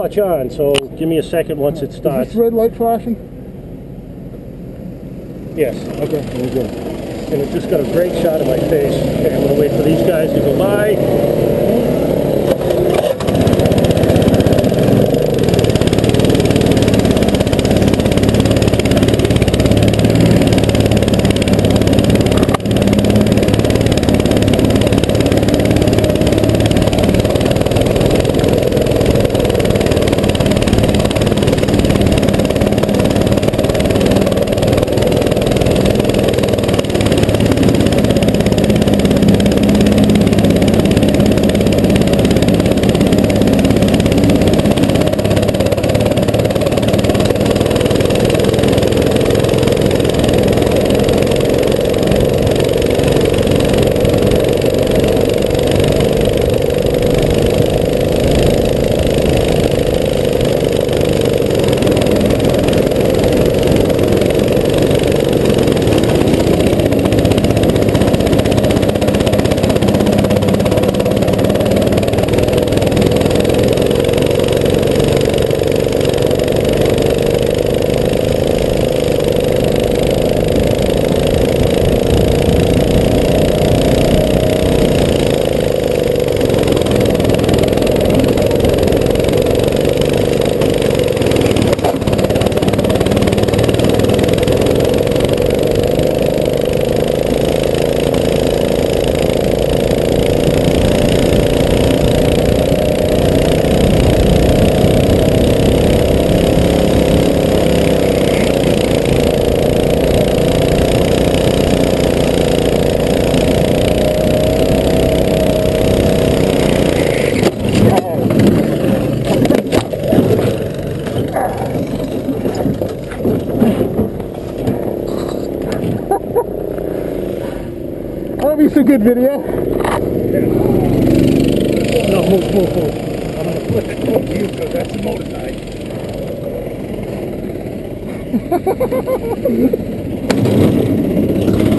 Watch on, so give me a second once it starts. Is this red light flashing? Yes. Okay, there we go. And it just got a great shot of my face. Okay, I'm going to wait for these guys to go by. It's a good video. Yeah. No, move. I'm going to flip it towards you because that's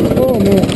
a motor knife. Oh, man.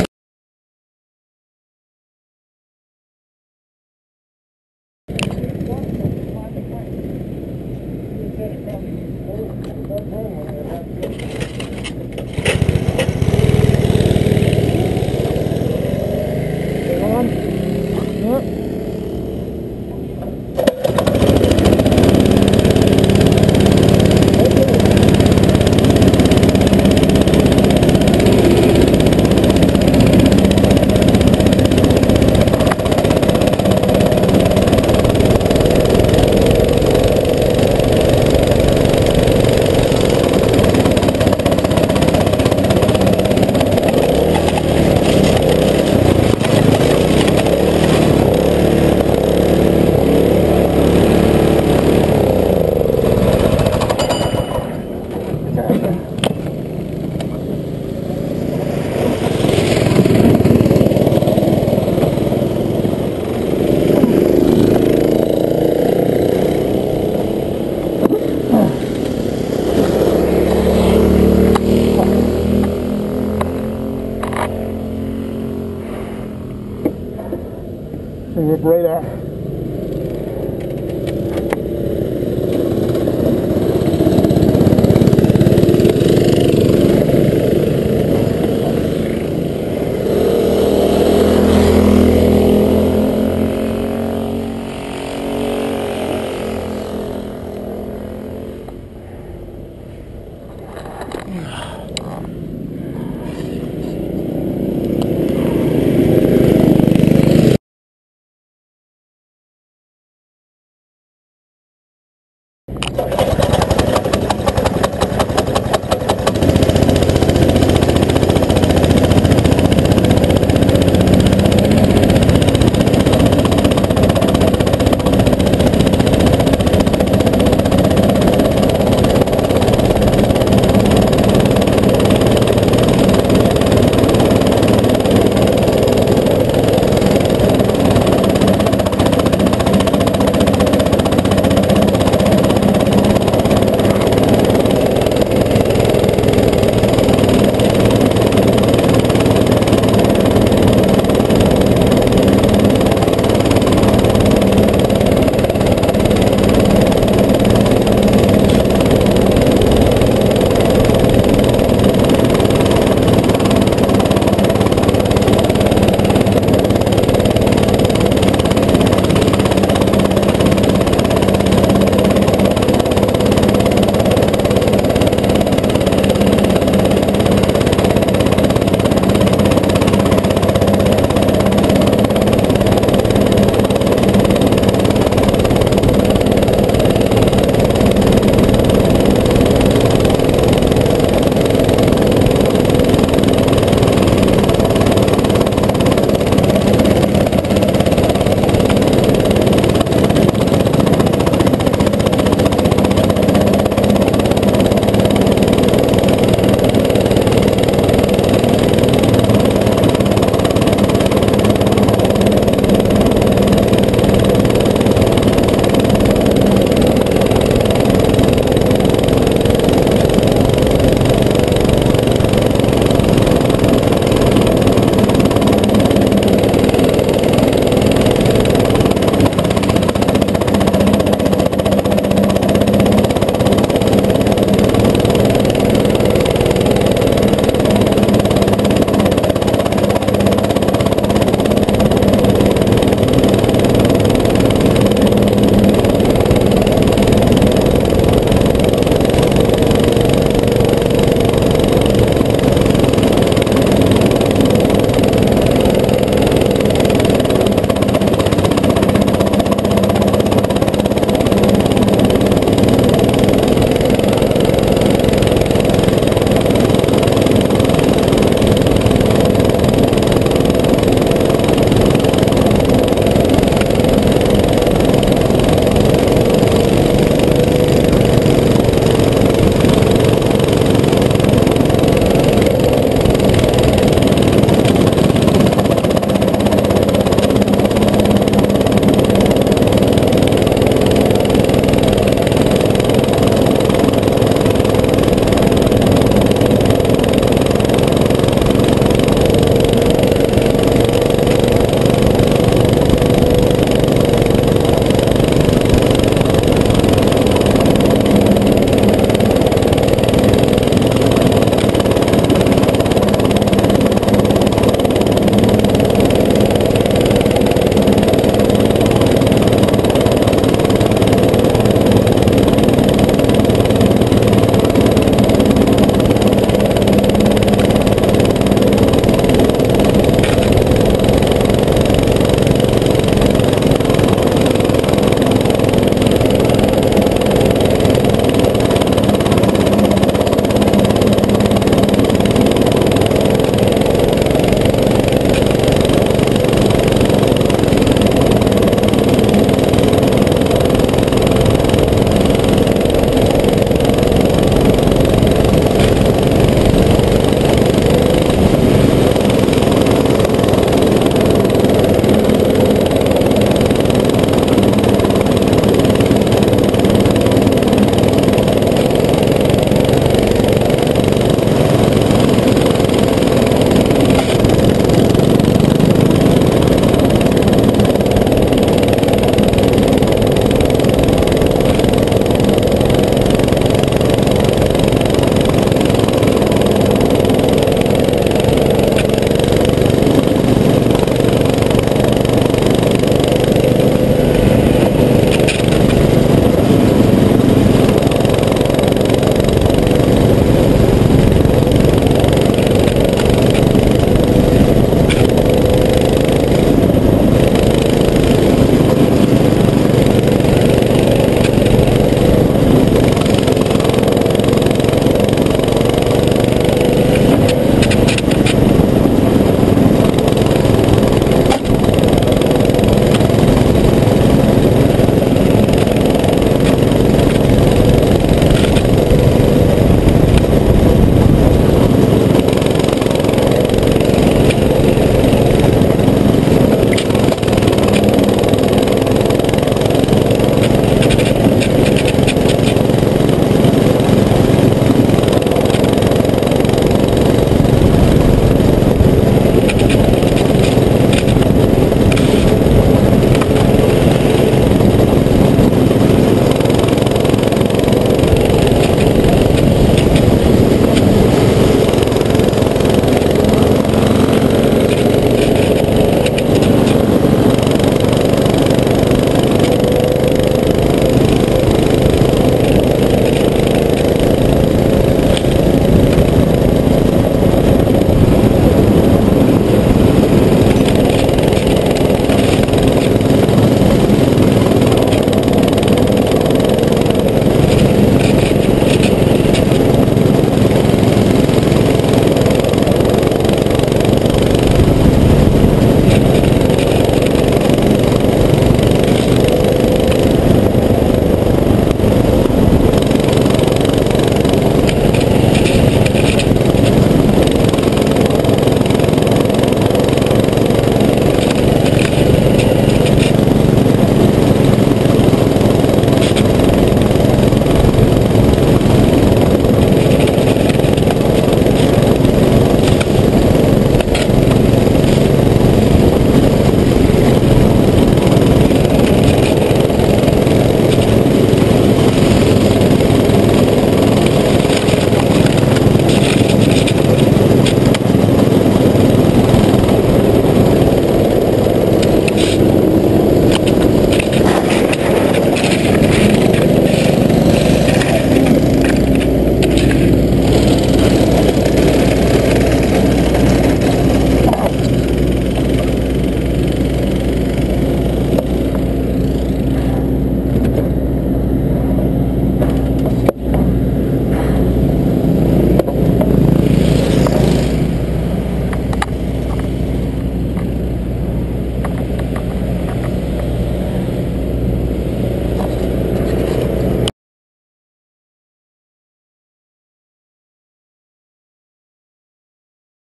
Right out.